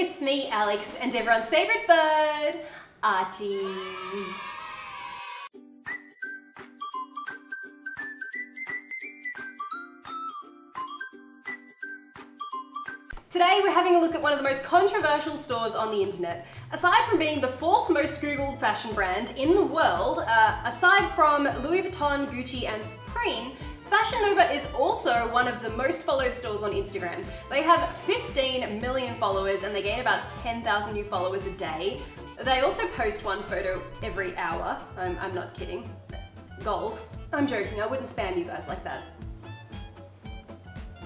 it's me, Alex, and everyone's favourite bird, Archie. Today we're having a look at one of the most controversial stores on the internet. Aside from being the fourth most Googled fashion brand in the world, aside from Louis Vuitton, Gucci and Supreme, Fashion Nova is also one of the most followed stores on Instagram. They have 15 million followers and they gain about 10,000 new followers a day. They also post one photo every hour. I'm not kidding. Goals. I'm joking, I wouldn't spam you guys like that.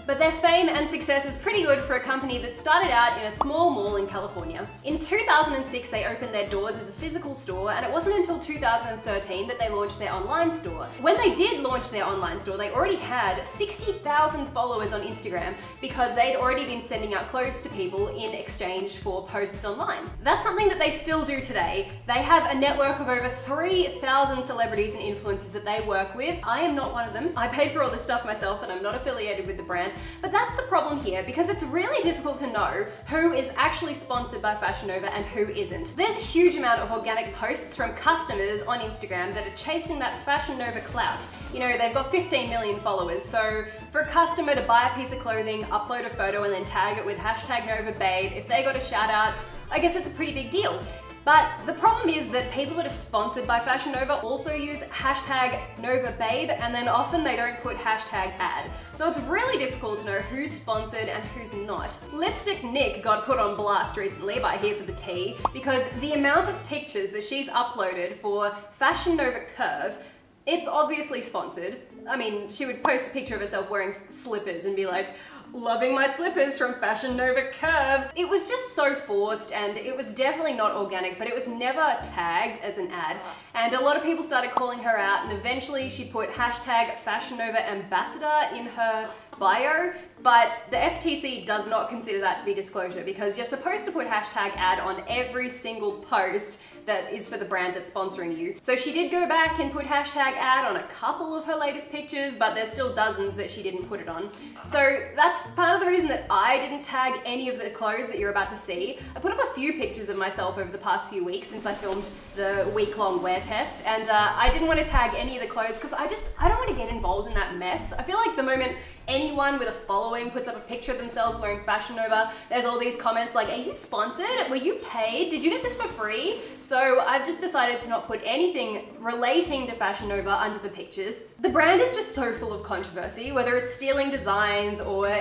But their fame and success is pretty good for a company that started out in a small mall in California. In 2006, they opened their doors as a physical store, and it wasn't until 2013 that they launched their online store. When they did launch their online store, they already had 60,000 followers on Instagram because they'd already been sending out clothes to people in exchange for posts online. That's something that they still do today. They have a network of over 3,000 celebrities and influencers that they work with. I am not one of them. I paid for all this stuff myself, and I'm not affiliated with the brand. But that's the problem here, because it's really difficult to know who is actually sponsored by Fashion Nova and who isn't. There's a huge amount of organic posts from customers on Instagram that are chasing that Fashion Nova clout. You know, they've got 15 million followers, so for a customer to buy a piece of clothing, upload a photo and then tag it with hashtag NovaBabe, if they got a shout out, I guess it's a pretty big deal. But the problem is that people that are sponsored by Fashion Nova also use hashtag NovaBabe, and then often they don't put hashtag ad. So it's really difficult to know who's sponsored and who's not. Lipstick Nick got put on blast recently by Here for the Tea because the amount of pictures that she's uploaded for Fashion Nova Curve, it's obviously sponsored. I mean, she would post a picture of herself wearing slippers and be like, "Loving my slippers from Fashion Nova Curve." It was just so forced, and it was definitely not organic, but it was never tagged as an ad. And a lot of people started calling her out, and eventually she put hashtag Fashion Nova Ambassador in her bio, but the FTC does not consider that to be disclosure because you're supposed to put hashtag ad on every single post that is for the brand that's sponsoring you. So she did go back and put hashtag ad on a couple of her latest pictures, but there's still dozens that she didn't put it on. So that's part of the reason that I didn't tag any of the clothes that you're about to see. I put up a few pictures of myself over the past few weeks since I filmed the week-long wear test, and I didn't want to tag any of the clothes because I don't want to get involved in that mess. I feel like the moment anyone with a following puts up a picture of themselves wearing Fashion Nova, there's all these comments like, "Are you sponsored? Were you paid? Did you get this for free?" So I've just decided to not put anything relating to Fashion Nova under the pictures. The brand is just so full of controversy, whether it's stealing designs or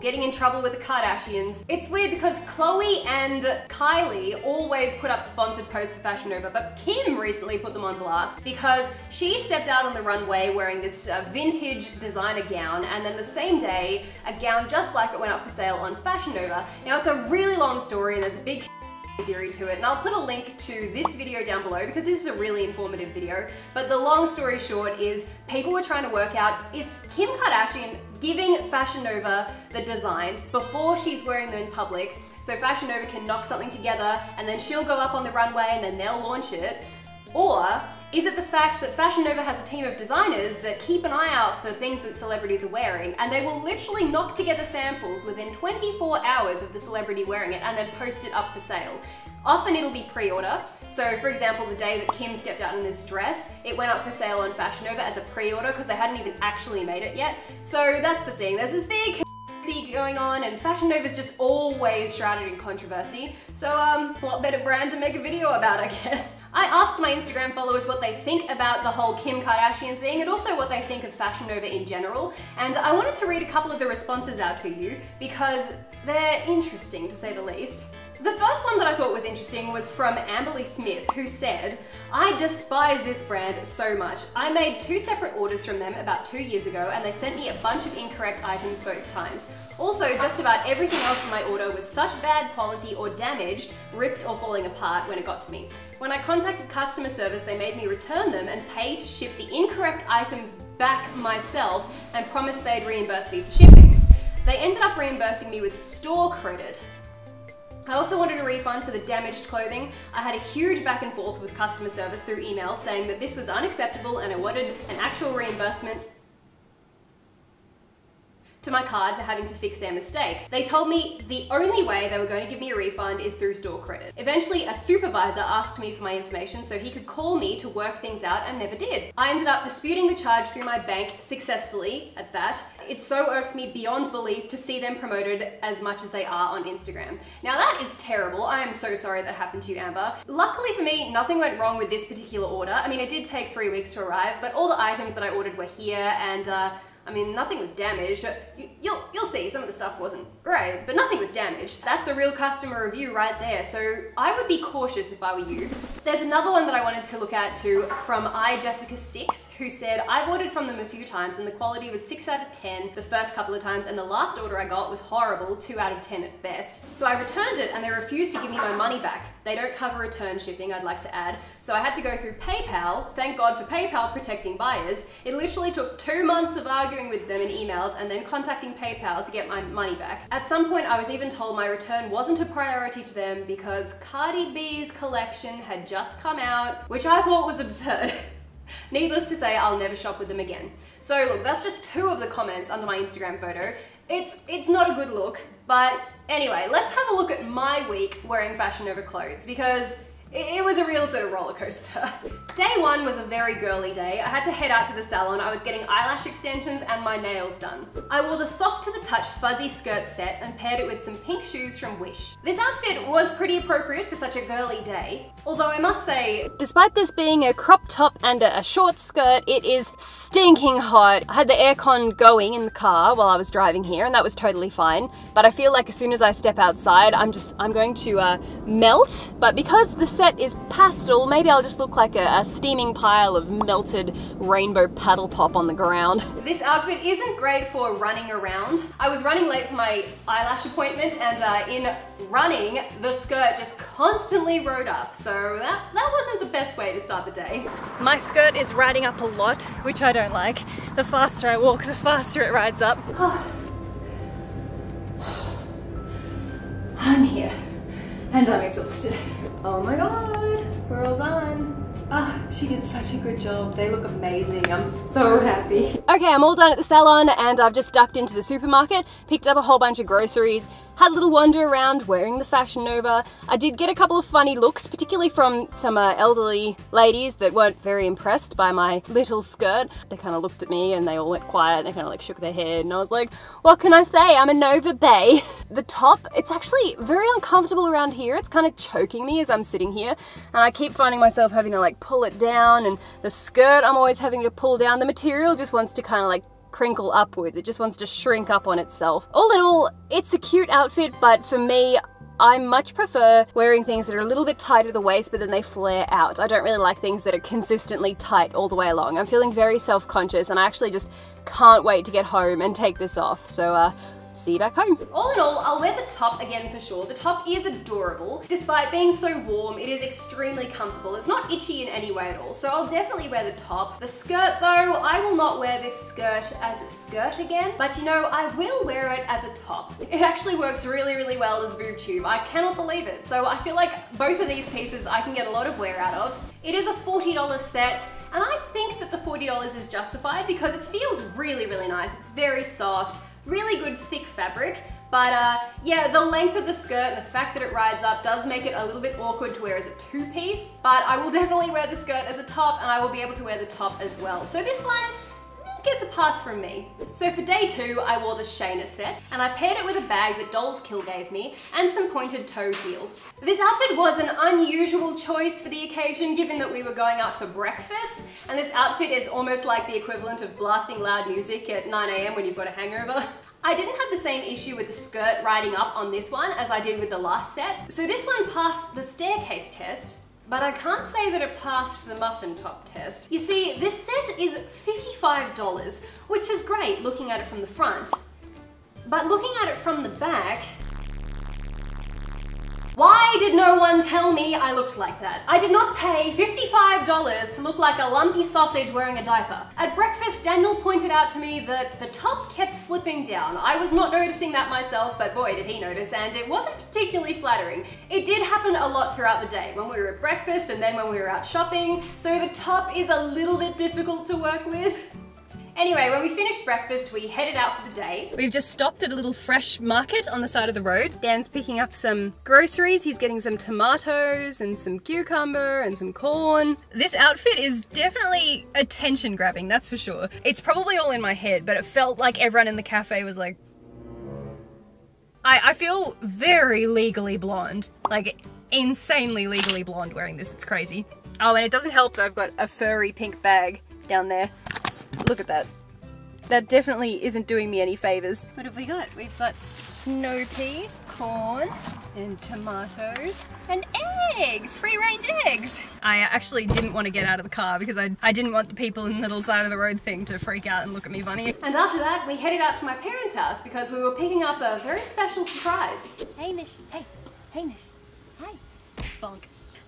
getting in trouble with the Kardashians. It's weird because Chloe and Kylie always put up sponsored posts for Fashion Nova, but Kim recently put them on blast because she stepped out on the runway wearing this vintage designer gown, and then the same day, a gown just like it went up for sale on Fashion Nova. Now, it's a really long story and there's a big theory to it, and I'll put a link to this video down below because this is a really informative video, but the long story short is people were trying to work out, is Kim Kardashian giving Fashion Nova the designs before she's wearing them in public so Fashion Nova can knock something together and then she'll go up on the runway and then they'll launch it? Or is it the fact that Fashion Nova has a team of designers that keep an eye out for things that celebrities are wearing, and they will literally knock together samples within 24 hours of the celebrity wearing it and then post it up for sale? Often it'll be pre-order. So for example, the day that Kim stepped out in this dress, it went up for sale on Fashion Nova as a pre-order because they hadn't even actually made it yet. So that's the thing, there's this big going on, and Fashion Nova's just always shrouded in controversy. So what better brand to make a video about, I guess. I asked my Instagram followers what they think about the whole Kim Kardashian thing, and also what they think of Fashion Nova in general, and I wanted to read a couple of the responses out to you because they're interesting, to say the least. The first one that I thought was interesting was from Amberly Smith, who said, "I despise this brand so much. I made 2 separate orders from them about 2 years ago and they sent me a bunch of incorrect items both times. Also, just about everything else in my order was such bad quality or damaged, ripped or falling apart when it got to me. When I contacted customer service, they made me return them and pay to ship the incorrect items back myself and promised they'd reimburse me for shipping. They ended up reimbursing me with store credit. I also wanted a refund for the damaged clothing. I had a huge back and forth with customer service through email saying that this was unacceptable and I wanted an actual reimbursement. to my card for having to fix their mistake. They told me the only way they were going to give me a refund is through store credit. Eventually, a supervisor asked me for my information so he could call me to work things out and never did. I ended up disputing the charge through my bank successfully at that. It so irks me beyond belief to see them promoted as much as they are on Instagram. Now that is terrible. I am so sorry that happened to you, Amber. Luckily for me, nothing went wrong with this particular order. I mean, it did take 3 weeks to arrive, but all the items that I ordered were here and I mean, nothing was damaged. You'll see some of the stuff wasn't great, but nothing was damaged. That's a real customer review right there. So I would be cautious if I were you. There's another one that I wanted to look at too from iJessica6, who said, I've ordered from them a few times and the quality was 6 out of 10 the first couple of times and the last order I got was horrible, 2 out of 10 at best. So I returned it and they refused to give me my money back. They don't cover return shipping, I'd like to add. So I had to go through PayPal. Thank God for PayPal protecting buyers. It literally took 2 months of arguing with them in emails and then contacting PayPal to get my money back. At some point, I was even told my return wasn't a priority to them because Cardi B's collection had just come out, which I thought was absurd. Needless to say, I'll never shop with them again. So look, that's just 2 of the comments under my Instagram photo. It's not a good look, but anyway, let's have a look at my week wearing Fashion Nova clothes because it was a real sort of roller coaster. Day one was a very girly day. I had to head out to the salon. I was getting eyelash extensions and my nails done. I wore the soft to the touch fuzzy skirt set and paired it with some pink shoes from Wish. This outfit was pretty appropriate for such a girly day. Although I must say, despite this being a crop top and a short skirt, it is stinking hot. I had the aircon going in the car while I was driving here and that was totally fine. But I feel like as soon as I step outside, I'm going to melt. But because the set is pastel, maybe I'll just look like a steaming pile of melted rainbow paddle pop on the ground. This outfit isn't great for running around. I was running late for my eyelash appointment and in running, the skirt just constantly rode up. So that wasn't the best way to start the day. My skirt is riding up a lot, which I don't like. The faster I walk, the faster it rides up. I'm here. And I'm exhausted. Oh my God, we're all done. Ah, she did such a good job. They look amazing. I'm so happy. Okay, I'm all done at the salon and I've just ducked into the supermarket, picked up a whole bunch of groceries, had a little wander around wearing the Fashion Nova. I did get a couple of funny looks, particularly from some elderly ladies that weren't very impressed by my little skirt. They kind of looked at me and they all went quiet. They kind of like shook their head and I was like, what can I say? I'm a Nova bae. The top, it's actually very uncomfortable around here. It's kind of choking me as I'm sitting here and I keep finding myself having to like pull it down, and the skirt I'm always having to pull down. The material just wants to kind of like crinkle upwards. It just wants to shrink up on itself. All in all, it's a cute outfit, but for me, I much prefer wearing things that are a little bit tight at the waist, but then they flare out. I don't really like things that are consistently tight all the way along. I'm feeling very self-conscious, and I actually just can't wait to get home and take this off. So, see you back home. All in all, I'll wear the top again for sure. The top is adorable. Despite being so warm, it is extremely comfortable. It's not itchy in any way at all, so I'll definitely wear the top. The skirt though, I will not wear this skirt as a skirt again, but you know, I will wear it as a top. It actually works really, really well as boob tube. I cannot believe it. So I feel like both of these pieces I can get a lot of wear out of. It is a $40 set, and I think that the $40 is justified because it feels really, really nice. It's very soft. Really good thick fabric, but yeah, the length of the skirt and the fact that it rides up does make it a little bit awkward to wear as a two-piece, but I will definitely wear the skirt as a top and I will be able to wear the top as well. So this one gets a pass from me. So for day two, I wore the Shayna set and I paired it with a bag that Dolls Kill gave me and some pointed toe heels. This outfit was an unusual choice for the occasion given that we were going out for breakfast, and this outfit is almost like the equivalent of blasting loud music at 9 AM when you've got a hangover. I didn't have the same issue with the skirt riding up on this one as I did with the last set. So this one passed the staircase test, but I can't say that it passed the muffin top test. You see, this set is $55, which is great looking at it from the front, but looking at it from the back, why did no one tell me I looked like that? I did not pay $55 to look like a lumpy sausage wearing a diaper. At breakfast, Daniel pointed out to me that the top kept slipping down. I was not noticing that myself, but boy, did he notice, and it wasn't particularly flattering. It did happen a lot throughout the day, when we were at breakfast and then when we were out shopping, so the top is a little bit difficult to work with. Anyway, when we finished breakfast, we headed out for the day. We've just stopped at a little fresh market on the side of the road. Dan's picking up some groceries. He's getting some tomatoes and some cucumber and some corn. This outfit is definitely attention grabbing, that's for sure. It's probably all in my head, but it felt like everyone in the cafe was like, I feel very legally blonde, like insanely legally blonde wearing this, it's crazy. Oh, and it doesn't help that I've got a furry pink bag down there. Look at that. That definitely isn't doing me any favors. What have we got? We've got snow peas, corn, and tomatoes, and eggs! Free-range eggs! I actually didn't want to get out of the car because I didn't want the people in the little side of the road thing to freak out and look at me funny. And after that, we headed out to my parents' house because we were picking up a very special surprise. Hey, Nish. Hey. Hey, Nish. Hi. Bonk.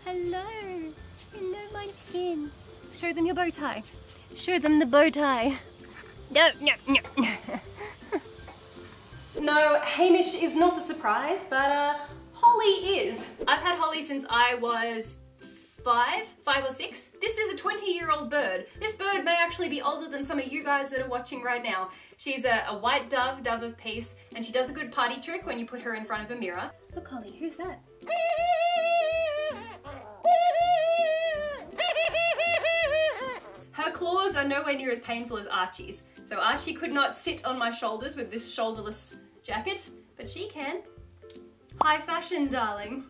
Hello. Hello, munchkin. Show them your bow tie. Show them the bow tie. No, no, no. No, Hamish is not the surprise, but Holly is. I've had Holly since I was five or six. This is a 20-year-old bird. This bird may actually be older than some of you guys that are watching right now. She's a white dove, dove of peace, and she does a good party trick when you put her in front of a mirror. Look, Holly, who's that? Her claws are nowhere near as painful as Archie's. So Archie could not sit on my shoulders with this shoulderless jacket, but she can. High fashion, darling.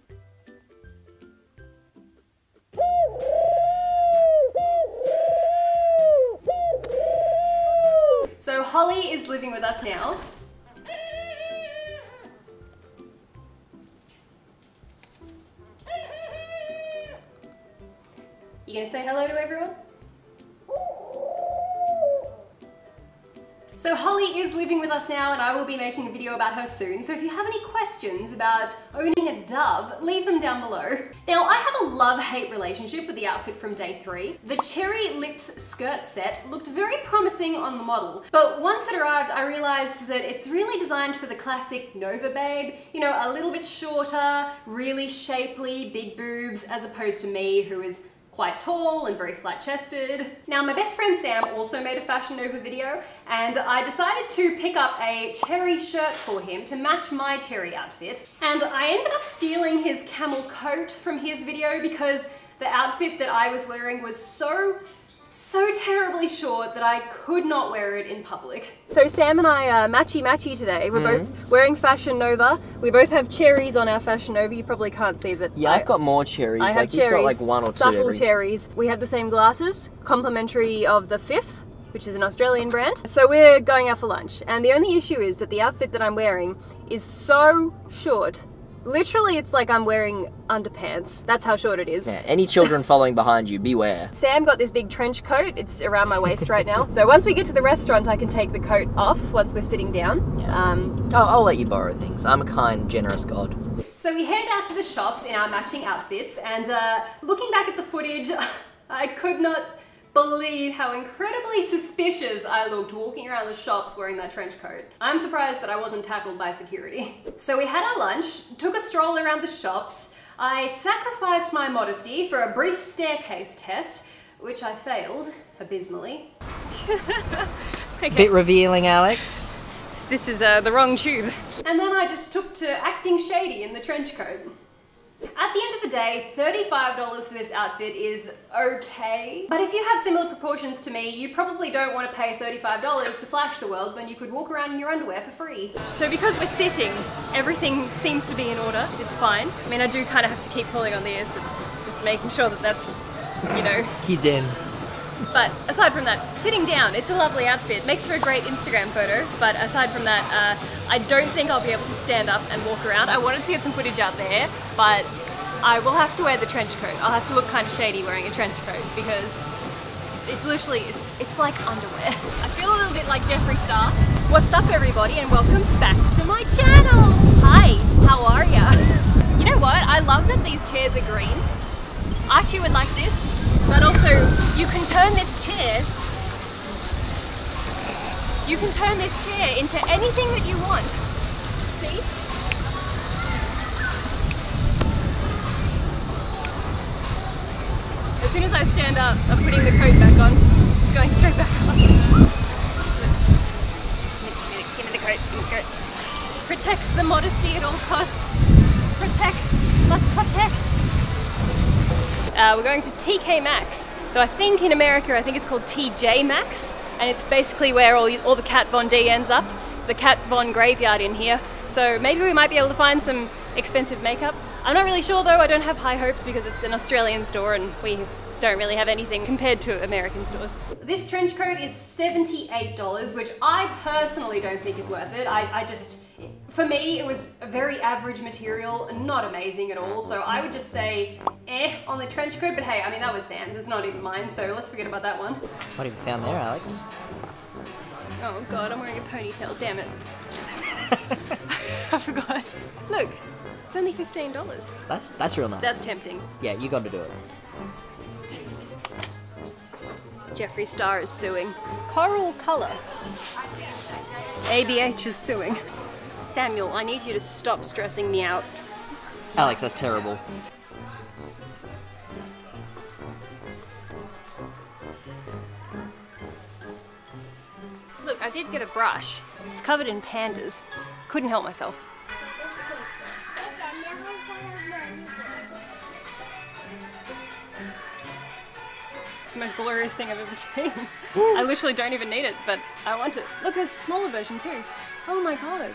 So Holly is living with us now. You gonna say hello to everyone? So Holly is living with us now and I will be making a video about her soon, so if you have any questions about owning a dove, leave them down below. Now I have a love-hate relationship with the outfit from day 3. The cherry lips skirt set looked very promising on the model, but once it arrived I realised that it's really designed for the classic Nova babe, you know, a little bit shorter, really shapely, big boobs, as opposed to me who is quite tall and very flat-chested. Now my best friend Sam also made a Fashion Nova video and I decided to pick up a cherry shirt for him to match my cherry outfit, and I ended up stealing his camel coat from his video because the outfit that I was wearing was so terribly short that I could not wear it in public. So Sam and I are matchy-matchy today. We're both wearing Fashion Nova. We both have cherries on our Fashion Nova. You probably can't see that. Yeah, I've got more cherries. I have like cherries. You've got like one or two. Subtle cherries. We have the same glasses, complimentary of the Fifth, which is an Australian brand. So we're going out for lunch. And the only issue is that the outfit that I'm wearing is so short. Literally, it's like I'm wearing underpants. That's how short it is. Yeah, any children following behind you, beware. Sam got this big trench coat. It's around my waist right now. So once we get to the restaurant, I can take the coat off once we're sitting down. Yeah. I'll let you borrow things. I'm a kind, generous god. So we headed out to the shops in our matching outfits, and looking back at the footage, I could not believe how incredibly suspicious I looked walking around the shops wearing that trench coat. I'm surprised that I wasn't tackled by security. So we had our lunch, took a stroll around the shops. I sacrificed my modesty for a brief staircase test, which I failed abysmally. Okay. Bit revealing, Alex. This is the wrong tube. And then I just took to acting shady in the trench coat. At the end of the day, $35 for this outfit is okay, but if you have similar proportions to me, you probably don't want to pay $35 to flash the world when you could walk around in your underwear for free. So because we're sitting, everything seems to be in order, it's fine. I mean, I do kind of have to keep pulling on this and just making sure that that's, you know. Hidden. But aside from that, sitting down, it's a lovely outfit. Makes for a great Instagram photo, but aside from that, I don't think I'll be able to stand up and walk around. I wanted to get some footage out there, but I will have to wear the trench coat. I'll have to look kind of shady wearing a trench coat because it's literally, it's like underwear. I feel a little bit like Jeffree Star. What's up everybody and welcome back to my channel. Hi, how are ya? You know what? I love that these chairs are green. Archie would like this. But also, you can turn this chair, into anything that you want. See? As soon as I stand up, I'm putting the coat back on. It's going straight back on. goat, pink goat. Protects the modesty at all costs. Protect, must protect. We're going to TK Maxx. So I think in America, I think it's called TJ Maxx, and it's basically where all the Kat Von D ends up. It's the Kat Von graveyard in here. So maybe we might be able to find some expensive makeup. I'm not really sure though, I don't have high hopes because it's an Australian store and we don't really have anything compared to American stores. This trench coat is $78, which I personally don't think is worth it. For me, it was a very average material, not amazing at all. So I would just say, on the trench coat, but hey, I mean, that was Sam's, it's not even mine, so let's forget about that one. What have you found there, Alex? Oh God, I'm wearing a ponytail, damn it. I forgot. Look. It's only $15. That's real nice. That's tempting. Yeah, you got to do it. Jeffree Star is suing. Coral Color. ABH is suing. Samuel, I need you to stop stressing me out. Alex, that's terrible. Look, I did get a brush. It's covered in pandas. Couldn't help myself. It's the most glorious thing I've ever seen. I literally don't even need it, but I want it. Look, there's a smaller version too. Oh my God.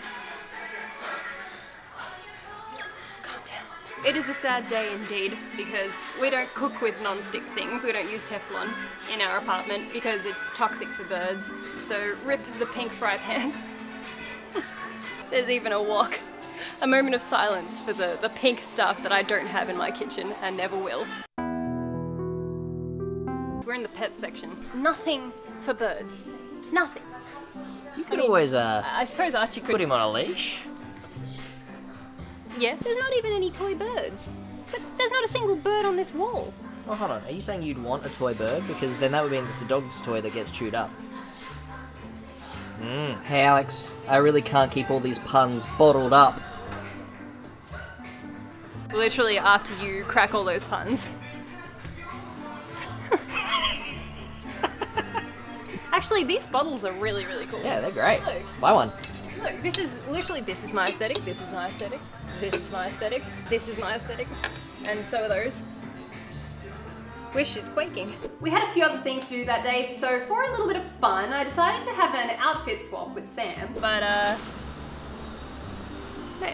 Calm down. It is a sad day indeed, because we don't cook with non-stick things. We don't use Teflon in our apartment because it's toxic for birds. So rip the pink fry pans. There's even a wok. A moment of silence for the pink stuff that I don't have in my kitchen and never will. We're in the pet section. Nothing for birds. Nothing. You could always, I suppose Archie could. Put him on a leash. Yeah, there's not even any toy birds. But there's not a single bird on this wall. Oh, hold on. Are you saying you'd want a toy bird? Because then that would mean it's a dog's toy that gets chewed up. Hey, Alex. I really can't keep all these puns bottled up. Literally after you crack all those puns. Actually, these bottles are really, really cool. Yeah, they're great. Look. Buy one. Look, this is literally, this is my aesthetic, this is my aesthetic, this is my aesthetic, this is my aesthetic, and so are those. Wish is quaking. We had a few other things to do that day, so for a little bit of fun, I decided to have an outfit swap with Sam, but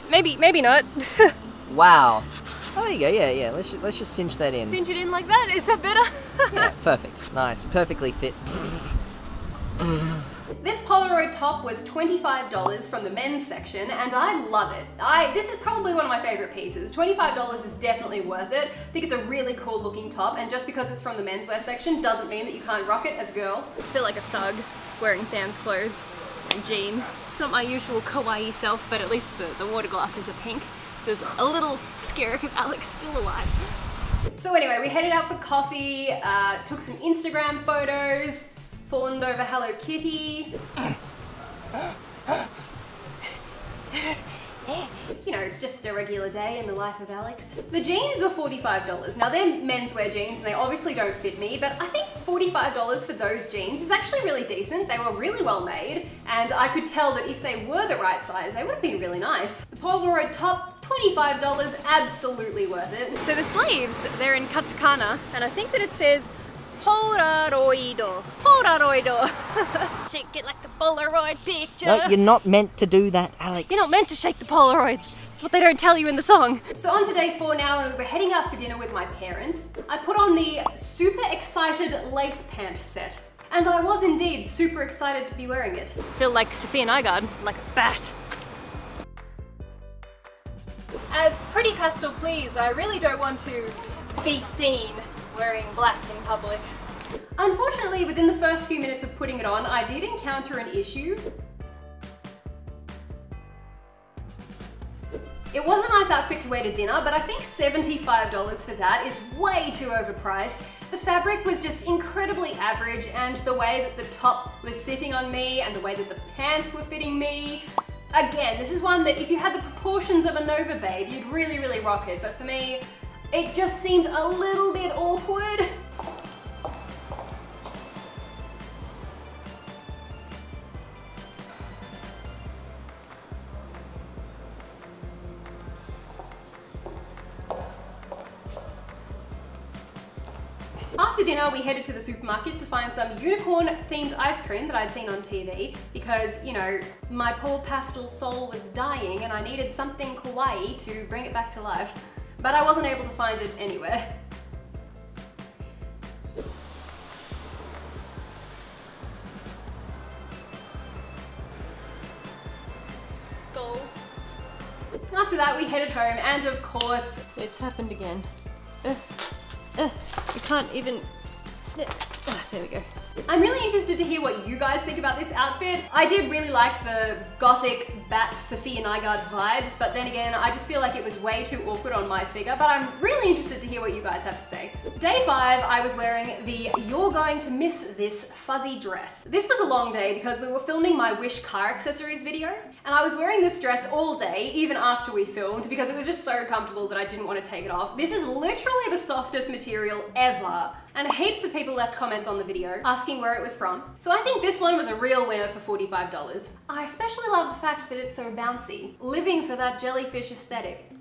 maybe not. Wow. Oh, there you go, yeah, let's just cinch that in. Cinch it in like that, is that better? Yeah, perfect, nice, perfectly fit. This Polaroid top was $25 from the men's section and I love it. This is probably one of my favorite pieces. $25 is definitely worth it. I think it's a really cool looking top and just because it's from the menswear section doesn't mean that you can't rock it as a girl. I feel like a thug wearing Sam's clothes and jeans. It's not my usual kawaii self, but at least the water glasses are pink. So there's a little scare of Alex still alive. So anyway, we headed out for coffee, took some Instagram photos, fawned over Hello Kitty. You know, just a regular day in the life of Alex. The jeans were $45. Now they're menswear jeans and they obviously don't fit me, but I think $45 for those jeans is actually really decent. They were really well made and I could tell that if they were the right size, they would have been really nice. The Polaroid top, $25, absolutely worth it. So the sleeves, they're in katakana and I think that it says Polaroido. Polaroido. Shake it like a Polaroid picture. No, you're not meant to do that, Alex. You're not meant to shake the Polaroids. It's what they don't tell you in the song. So on to day 4 now, and we're heading out for dinner with my parents. I put on the super excited lace pant set. And I was indeed super excited to be wearing it. I feel like Sophia Nygaard, like a bat. As pretty pastel please, I really don't want to be seen wearing black in public. Unfortunately, within the first few minutes of putting it on, I did encounter an issue. It was a nice outfit to wear to dinner, but I think $75 for that is way too overpriced. The fabric was just incredibly average, and the way that the top was sitting on me and the way that the pants were fitting me, again, this is one that if you had the proportions of a Nova babe, you'd really, really rock it, but for me, it just seemed a little bit awkward. After dinner, we headed to the supermarket to find some unicorn-themed ice cream that I'd seen on TV because, you know, my poor pastel soul was dying and I needed something kawaii to bring it back to life. But I wasn't able to find it anywhere. Gold. After that, we headed home and, of course, it's happened again. You can't even... there we go. I'm really interested to hear what you guys think about this outfit. I did really like the gothic bat Sophia Nygaard vibes, but then again, I just feel like it was way too awkward on my figure, but I'm really interested to hear what you guys have to say. Day 5, I was wearing the You're Going to Miss This fuzzy dress. This was a long day because we were filming my Wish car accessories video, and I was wearing this dress all day, even after we filmed, because it was just so comfortable that I didn't want to take it off. This is literally the softest material ever. And heaps of people left comments on the video asking where it was from. So I think this one was a real winner for $45. I especially love the fact that it's so bouncy. Living for that jellyfish aesthetic.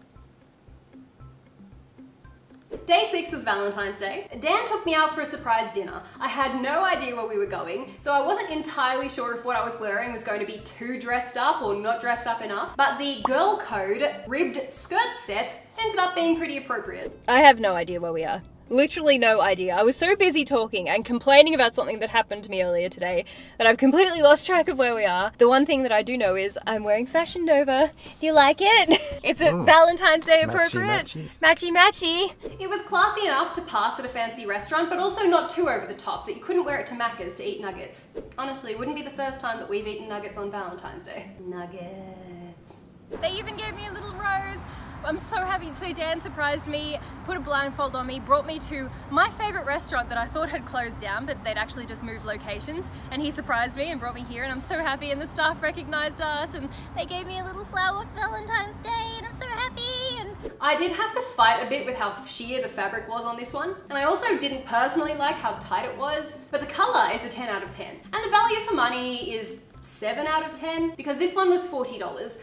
Day 6 was Valentine's Day. Dan took me out for a surprise dinner. I had no idea where we were going, so I wasn't entirely sure if what I was wearing was going to be too dressed up or not dressed up enough, but the Girl Code ribbed skirt set ended up being pretty appropriate. I have no idea where we are. Literally no idea. I was so busy talking and complaining about something that happened to me earlier today that I've completely lost track of where we are. The one thing that I do know is I'm wearing Fashion Nova. Do you like it? It's a Valentine's Day appropriate. Matchy, matchy. Matchy, matchy. It was classy enough to pass at a fancy restaurant, but also not too over the top that you couldn't wear it to Macca's to eat nuggets. Honestly, it wouldn't be the first time that we've eaten nuggets on Valentine's Day. Nuggets. They even gave me a little rose. I'm so happy. So Dan surprised me, put a blindfold on me, brought me to my favorite restaurant that I thought had closed down, but they'd actually just moved locations, and he surprised me and brought me here, and I'm so happy, and the staff recognized us, and they gave me a little flower for Valentine's Day, and I'm so happy. I did have to fight a bit with how sheer the fabric was on this one, and I also didn't personally like how tight it was, but the color is a 10 out of 10, and the value for money is 7 out of 10 because this one was $40.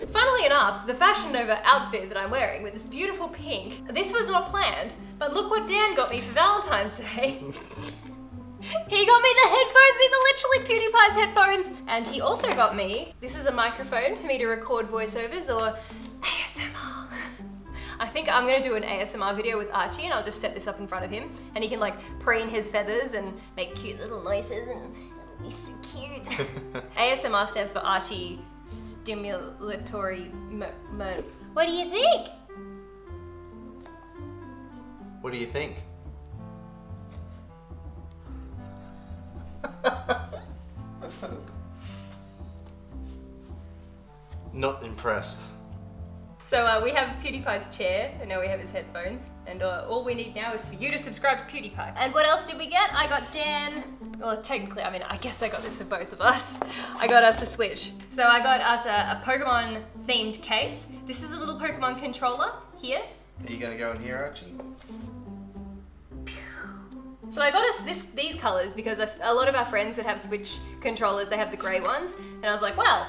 Funnily enough, the Fashion Nova outfit that I'm wearing with this beautiful pink, this was not planned, but look what Dan got me for Valentine's Day. He got me the headphones, these are literally PewDiePie's headphones. And he also got me, this is a microphone for me to record voiceovers or ASMR. I think I'm gonna do an ASMR video with Archie and I'll just set this up in front of him and he can like preen his feathers and make cute little noises and he's so cute. ASMR stands for Archie Stimulatory Mode. What do you think? What do you think? Not impressed. So we have PewDiePie's chair, and now we have his headphones, and all we need now is for you to subscribe to PewDiePie. And what else did we get? I got Dan, well technically, I mean, I guess I got this for both of us. I got us a Switch. So I got us a Pokemon themed case. This is a little Pokemon controller here. Are you gonna go in here, Archie? So I got us these colors because a lot of our friends that have Switch controllers, they have the gray ones, and I was like, well,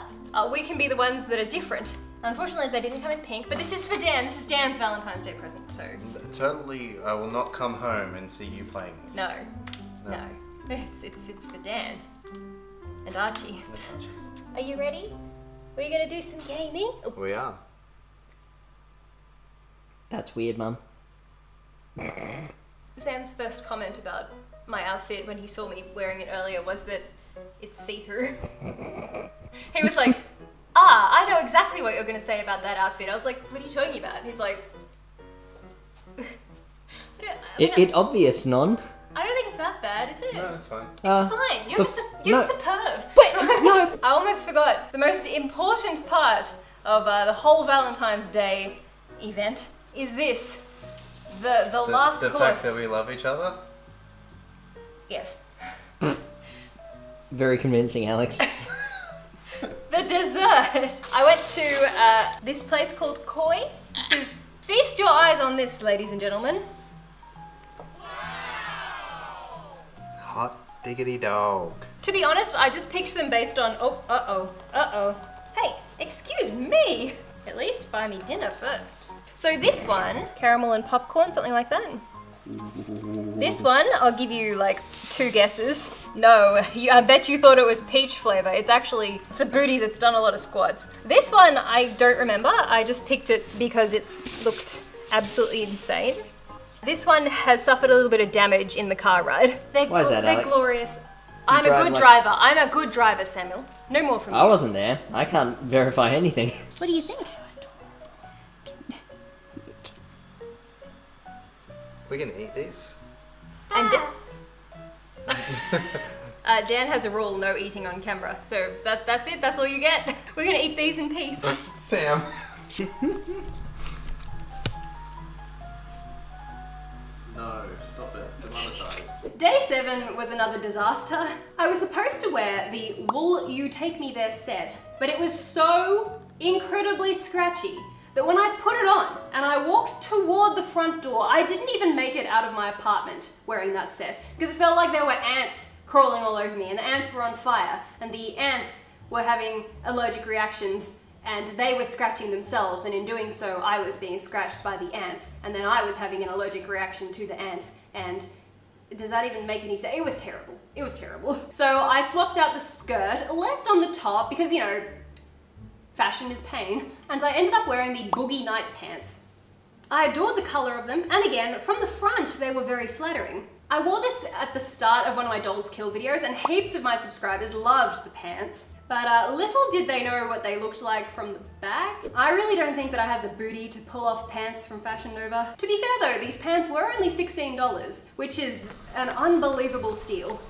we can be the ones that are different. Unfortunately, they didn't come in pink, but this is for Dan. This is Dan's Valentine's Day present, so... Eternally, I will not come home and see you playing this. No. No. No. It's for Dan. And Archie. Archie. Are you ready? We're going to do some gaming. Oh. We are. That's weird, Mum. Sam's first comment about my outfit when he saw me wearing it earlier was that it's see-through. He was like... Ah, I know exactly what you're going to say about that outfit. I was like, what are you talking about? And he's like... It obvious, non. I don't think it's that bad, is it? No, it's fine. It's fine. You're just a perv. Wait, no. I almost forgot. The most important part of the whole Valentine's Day event is this. The last course. The fact that we love each other? Yes. Very convincing, Alex. The dessert! I went to this place called Koi. This is, feast your eyes on this, ladies and gentlemen. Hot diggity dog. To be honest, I just picked them based on, oh, Hey, excuse me! At least buy me dinner first. So this one, caramel and popcorn, something like that. This one, I'll give you like 2 guesses. No, I bet you thought it was peach flavor. It's actually, it's a booty that's done a lot of squats. This one, I don't remember. I just picked it because it looked absolutely insane. This one has suffered a little bit of damage in the car ride. Why is that, Alex? They're glorious. I'm a good driver. I'm a good driver, Samuel. No more from you. I wasn't there. I can't verify anything. What do you think? We're gonna eat these. And Dan has a rule: no eating on camera. So that's it. That's all you get. We're gonna eat these in peace. Sam. No, stop it. Demonetized. Day 7 was another disaster. I was supposed to wear the "Will You Take Me There" set, but it was so incredibly scratchy that when I put it on and I walked toward the front door, I didn't even make it out of my apartment wearing that set, because it felt like there were ants crawling all over me, and the ants were on fire, and the ants were having allergic reactions, and they were scratching themselves, and in doing so, I was being scratched by the ants, and then I was having an allergic reaction to the ants, and does that even make any sense? It was terrible. It was terrible. So I swapped out the skirt, left on the top, because, you know, fashion is pain, and I ended up wearing the boogie night pants. I adored the colour of them, and again, from the front, they were very flattering. I wore this at the start of one of my Dolls Kill videos, and heaps of my subscribers loved the pants, but little did they know what they looked like from the back. I really don't think that I have the booty to pull off pants from Fashion Nova. To be fair though, these pants were only $16, which is an unbelievable steal.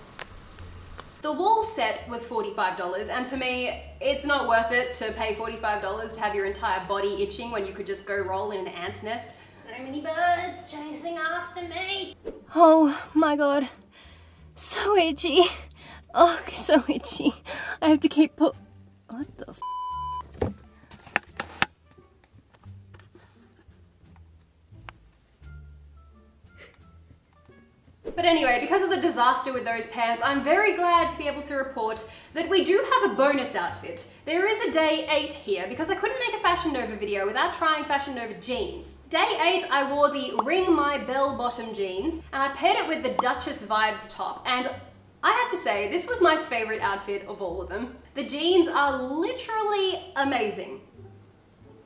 The wool set was $45, and for me, it's not worth it to pay $45 to have your entire body itching when you could just go roll in an ant's nest. So many birds chasing after me. Oh my god, so itchy. Oh, so itchy. I have to keep what the f***? But anyway, because of the disaster with those pants, I'm very glad to be able to report that we do have a bonus outfit. There is a day 8 here, because I couldn't make a Fashion Nova video without trying Fashion Nova jeans. Day 8, I wore the Ring My Bell Bottom jeans, and I paired it with the Duchess Vibes top, and I have to say, this was my favourite outfit of all of them. The jeans are literally amazing.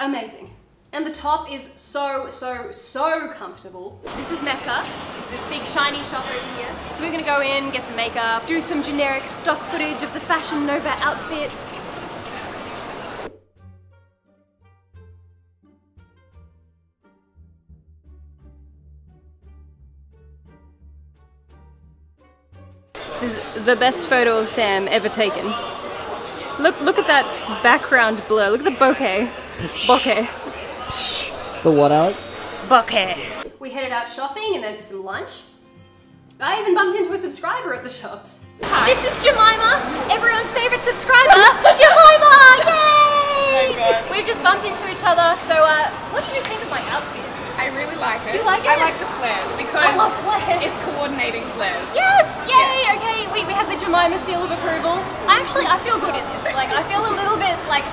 Amazing. And the top is so, so, so comfortable. This is Mecca. It's this big shiny shop over here. So we're gonna go in, get some makeup, do some generic stock footage of the Fashion Nova outfit. This is the best photo of Sam ever taken. Look at that background blur. Look at the bokeh. Bokeh. The what, Alex? Bokeh. We headed out shopping and then for some lunch. I even bumped into a subscriber at the shops. Hi. This is Jemima, everyone's favourite subscriber. Jemima, yay! Hey, we've just bumped into each other. So, what do you think of my outfit? I really like it. Do you like it? I like the flares because I love flares. It's coordinating flares. Yes, yay! Yeah. Okay, we have the Jemima seal of approval. I feel good in this. Like, I feel a little bit like,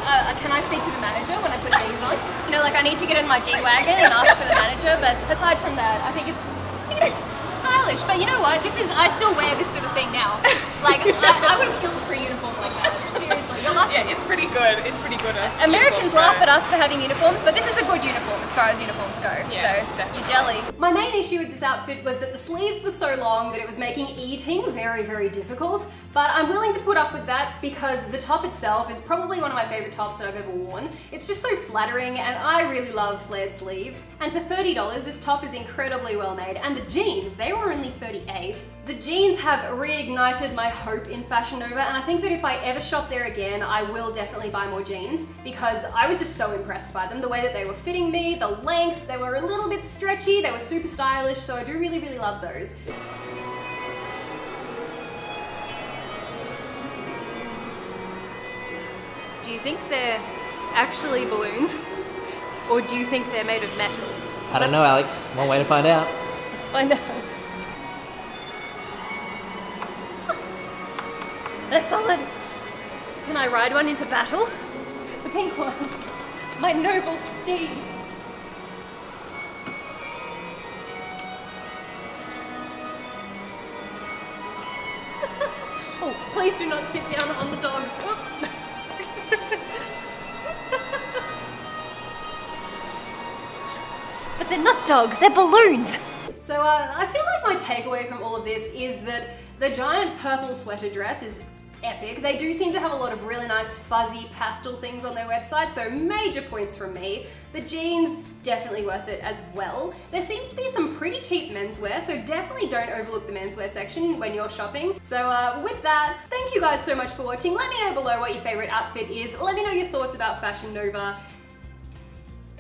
can I speak to the manager when I put these on? You know, like, I need to get in my G-Wagon and ask for the manager, but aside from that, I think it's stylish. But you know what? I still wear this sort of thing now. Like, I would have killed for a uniform like that. Seriously, you're lucky. Yeah, it's pretty good. It's pretty good. Americans laugh at us for having uniforms, but this is a good uniform as far as uniforms go. Yeah, so, definitely. You're jelly. My main issue with this outfit was that the sleeves were so long that it was making eating very, very difficult, but I'm willing to put up with that because the top itself is probably one of my favourite tops that I've ever worn. It's just so flattering, and I really love flared sleeves. And for $30, this top is incredibly well made, and the jeans, they were only $38. The jeans have reignited my hope in Fashion Nova, and I think that if I ever shop there again, I will definitely buy more jeans because I was just so impressed by them. The way that they were fitting me, the length, they were a little bit stretchy, they were super stylish, so I do really, really love those. Do you think they're actually balloons? Or do you think they're made of metal? I don't know, Alex. One way to find out. Let's find out. They're solid. Can I ride one into battle? The pink one. My noble steed. Please do not sit down on the dogs. Oh. But they're not dogs, they're balloons. So I feel like my takeaway from all of this is that the giant purple sweater dress is epic. They do seem to have a lot of really nice fuzzy pastel things on their website, so major points from me. The jeans, definitely worth it as well. There seems to be some pretty cheap menswear, so definitely don't overlook the menswear section when you're shopping. So with that, thank you guys so much for watching. Let me know below what your favorite outfit is. Let me know your thoughts about Fashion Nova.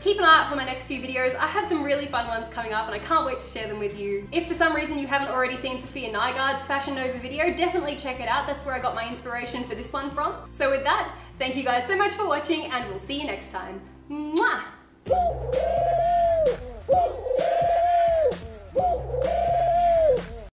Keep an eye out for my next few videos. I have some really fun ones coming up and I can't wait to share them with you. If for some reason you haven't already seen Sophia Nygaard's Fashion Nova video, definitely check it out. That's where I got my inspiration for this one from. So with that, thank you guys so much for watching and we'll see you next time. Mwah!